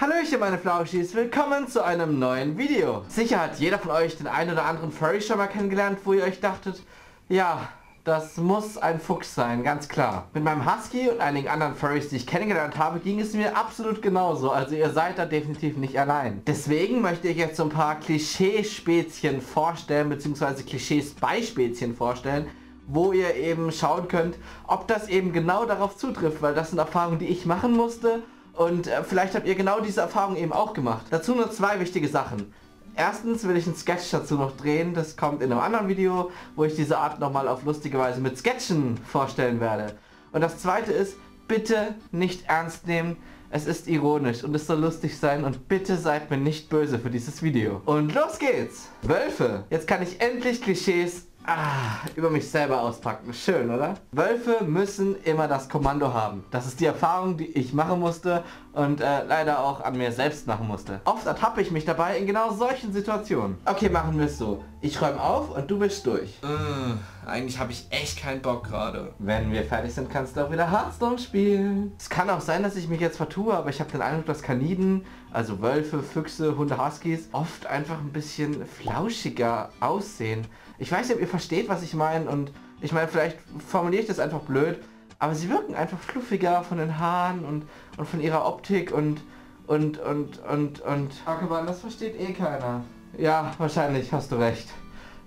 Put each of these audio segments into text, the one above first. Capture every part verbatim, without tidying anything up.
Hallöchen meine Flauschis, willkommen zu einem neuen Video. Sicher hat jeder von euch den einen oder anderen Furry schon mal kennengelernt, wo ihr euch dachtet, ja, das muss ein Fuchs sein, ganz klar. Mit meinem Husky und einigen anderen Furries, die ich kennengelernt habe, ging es mir absolut genauso, also ihr seid da definitiv nicht allein. Deswegen möchte ich jetzt so ein paar Klischeespezien vorstellen, beziehungsweise Klischees-Beispezien vorstellen, wo ihr eben schauen könnt, ob das eben genau darauf zutrifft, weil das sind Erfahrungen, die ich machen musste. Und äh, vielleicht habt ihr genau diese Erfahrung eben auch gemacht. Dazu nur zwei wichtige Sachen. Erstens will ich einen Sketch dazu noch drehen. Das kommt in einem anderen Video, wo ich diese Art nochmal auf lustige Weise mit Sketchen vorstellen werde. Und das zweite ist, bitte nicht ernst nehmen. Es ist ironisch und es soll lustig sein und bitte seid mir nicht böse für dieses Video. Und los geht's! Wölfe! Jetzt kann ich endlich Klischees ah, über mich selber auspacken. Schön, oder? Wölfe müssen immer das Kommando haben. Das ist die Erfahrung, die ich machen musste und äh, leider auch an mir selbst machen musste. Oft ertappe ich mich dabei in genau solchen Situationen. Okay, machen wir es so. Ich räume auf und du bist durch. Mmh, eigentlich habe ich echt keinen Bock gerade. Wenn wir fertig sind, kannst du auch wieder Hearthstone spielen. Es kann auch sein, dass ich mich jetzt vertue, aber ich habe den Eindruck, dass Kaniden, also Wölfe, Füchse, Hunde, Huskies, oft einfach ein bisschen flauschiger aussehen. Ich weiß nicht, ob ihr versteht, was ich meine und ich meine, vielleicht formuliere ich das einfach blöd, aber sie wirken einfach fluffiger von den Haaren und, und von ihrer Optik und, und, und, und, und... Akeban, das versteht eh keiner. Ja, wahrscheinlich, hast du recht.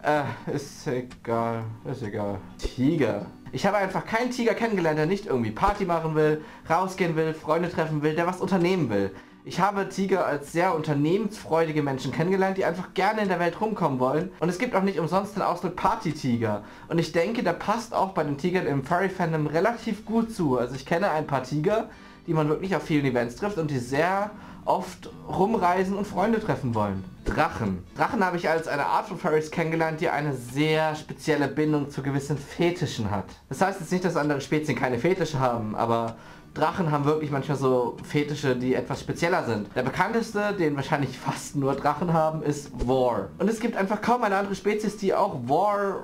Äh, ist egal, ist egal. Tiger. Ich habe einfach keinen Tiger kennengelernt, der nicht irgendwie Party machen will, rausgehen will, Freunde treffen will, der was unternehmen will. Ich habe Tiger als sehr unternehmensfreudige Menschen kennengelernt, die einfach gerne in der Welt rumkommen wollen. Und es gibt auch nicht umsonst den Ausdruck Party-Tiger. Und ich denke, der passt auch bei den Tigern im Furry-Fandom relativ gut zu. Also ich kenne ein paar Tiger, die man wirklich auf vielen Events trifft und die sehr oft rumreisen und Freunde treffen wollen. Drachen. Drachen habe ich als eine Art von Furries kennengelernt, die eine sehr spezielle Bindung zu gewissen Fetischen hat. Das heißt jetzt nicht, dass andere Spezien keine Fetische haben, aber... Drachen haben wirklich manchmal so Fetische, die etwas spezieller sind. Der bekannteste, den wahrscheinlich fast nur Drachen haben, ist War. Und es gibt einfach kaum eine andere Spezies, die auch War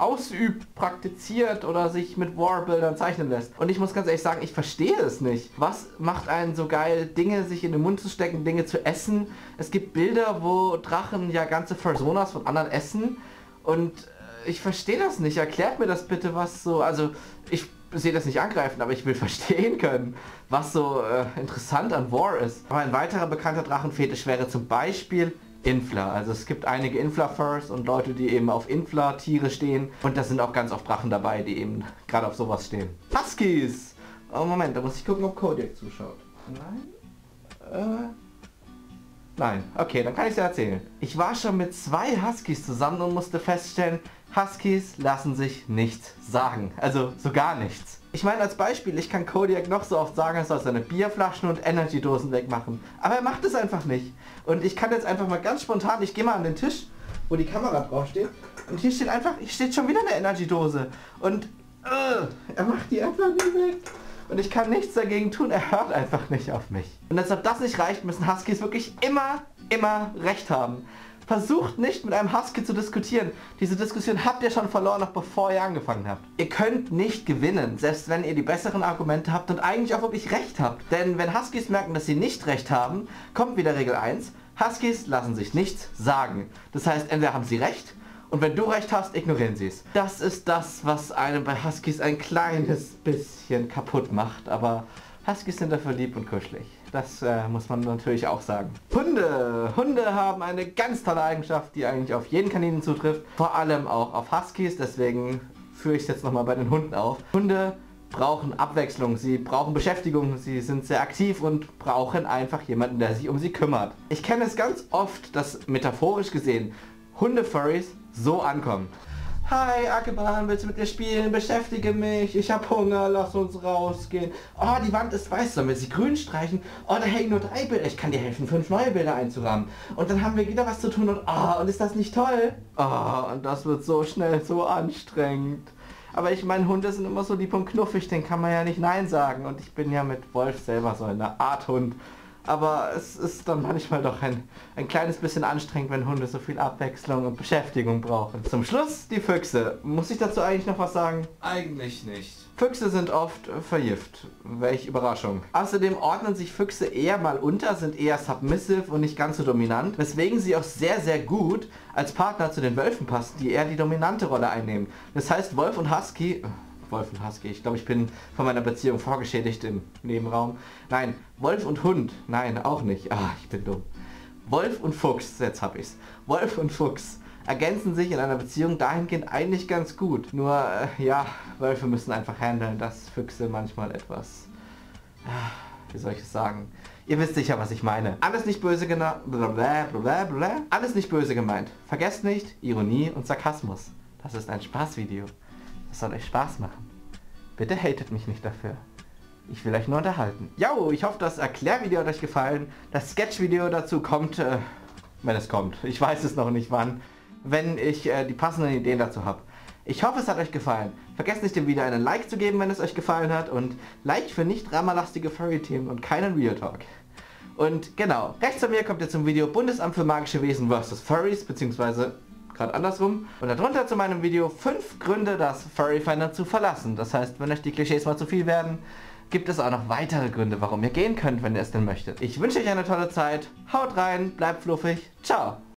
ausübt, praktiziert oder sich mit War-Bildern zeichnen lässt. Und ich muss ganz ehrlich sagen, ich verstehe es nicht. Was macht einen so geil, Dinge sich in den Mund zu stecken, Dinge zu essen? Es gibt Bilder, wo Drachen ja ganze Personas von anderen essen. Und ich verstehe das nicht. Erklärt mir das bitte, was so... Also, ich... Ich sehe das nicht angreifen, aber ich will verstehen können, was so äh, interessant an War ist. Aber ein weiterer bekannter Drachenfetisch wäre zum Beispiel Infla. Also es gibt einige Infla-Furs und Leute, die eben auf Infla-Tiere stehen. Und da sind auch ganz oft Drachen dabei, die eben gerade auf sowas stehen. Huskies! Oh Moment, da muss ich gucken, ob Kodiak zuschaut. Nein? Äh... Nein. Okay, dann kann ich es ja erzählen. Ich war schon mit zwei Huskies zusammen und musste feststellen, Huskies lassen sich nichts sagen. Also so gar nichts. Ich meine als Beispiel, ich kann Kodiak noch so oft sagen, er soll seine Bierflaschen und Energydosen wegmachen. Aber er macht es einfach nicht. Und ich kann jetzt einfach mal ganz spontan, ich gehe mal an den Tisch, wo die Kamera draufsteht. Und hier steht einfach, hier steht schon wieder eine Energydose. Und uh, er macht die einfach nicht weg. Und ich kann nichts dagegen tun, er hört einfach nicht auf mich. Und als ob das nicht reicht, müssen Huskies wirklich immer, immer recht haben. Versucht nicht mit einem Husky zu diskutieren. Diese Diskussion habt ihr schon verloren, noch bevor ihr angefangen habt. Ihr könnt nicht gewinnen, selbst wenn ihr die besseren Argumente habt und eigentlich auch wirklich recht habt. Denn wenn Huskies merken, dass sie nicht recht haben, kommt wieder Regel eins. Huskies lassen sich nichts sagen. Das heißt, entweder haben sie recht... Und wenn du recht hast, ignorieren sie es. Das ist das, was einem bei Huskies ein kleines bisschen kaputt macht. Aber Huskies sind dafür lieb und kuschelig. Das äh, muss man natürlich auch sagen. Hunde! Hunde haben eine ganz tolle Eigenschaft, die eigentlich auf jeden Kaninen zutrifft. Vor allem auch auf Huskies, deswegen führe ich es jetzt nochmal bei den Hunden auf. Hunde brauchen Abwechslung, sie brauchen Beschäftigung, sie sind sehr aktiv und brauchen einfach jemanden, der sich um sie kümmert. Ich kenne es ganz oft, dass metaphorisch gesehen Hunde-Furries so ankommen. Hi Akeban, willst du mit mir spielen? Beschäftige mich, ich hab Hunger, lass uns rausgehen. Oh, die Wand ist weiß, sollen wir sie grün streichen? Oh, da hängen nur drei Bilder, ich kann dir helfen, fünf neue Bilder einzurahmen. Und dann haben wir wieder was zu tun und oh, und ist das nicht toll? Oh, und das wird so schnell so anstrengend. Aber ich meine, Hunde sind immer so lieb und knuffig, den kann man ja nicht Nein sagen. Und ich bin ja mit Wolf selber so eine Art Hund. aber es ist dann manchmal doch ein, ein kleines bisschen anstrengend, wenn Hunde so viel Abwechslung und Beschäftigung brauchen. Zum Schluss die Füchse. Muss ich dazu eigentlich noch was sagen? Eigentlich nicht. Füchse sind oft vergiftet. Welch Überraschung. Außerdem ordnen sich Füchse eher mal unter, sind eher submissive und nicht ganz so dominant, weswegen sie auch sehr, sehr gut als Partner zu den Wölfen passen, die eher die dominante Rolle einnehmen. Das heißt, Wolf und Husky... Wolf und Husky. Ich glaube, ich bin von meiner Beziehung vorgeschädigt im Nebenraum. Nein, Wolf und Hund. Nein, auch nicht. Ah, ich bin dumm. Wolf und Fuchs. Jetzt hab ich's. Wolf und Fuchs ergänzen sich in einer Beziehung dahingehend eigentlich ganz gut. Nur, äh, ja, Wölfe müssen einfach handeln, dass Füchse manchmal etwas... Wie soll ich es sagen? Ihr wisst sicher, was ich meine. Alles nicht böse gena- blablabla. Alles nicht böse gemeint. Vergesst nicht Ironie und Sarkasmus. Das ist ein Spaßvideo. Es soll euch Spaß machen. Bitte hatet mich nicht dafür. Ich will euch nur unterhalten. Jo, ich hoffe, das Erklärvideo hat euch gefallen. Das Sketchvideo dazu kommt, äh, wenn es kommt. Ich weiß es noch nicht wann, wenn ich äh, die passenden Ideen dazu habe. Ich hoffe, es hat euch gefallen. Vergesst nicht, dem Video einen Like zu geben, wenn es euch gefallen hat. Und Like für nicht dramalastige Furry-Themen und keinen Real Talk. Und genau, rechts von mir kommt ihr zum Video Bundesamt für magische Wesen versus. Furries, beziehungsweise... gerade andersrum. Und darunter zu meinem Video fünf Gründe, das Furry-Fandom zu verlassen. Das heißt, wenn euch die Klischees mal zu viel werden, gibt es auch noch weitere Gründe, warum ihr gehen könnt, wenn ihr es denn möchtet. Ich wünsche euch eine tolle Zeit. Haut rein, bleibt fluffig. Ciao.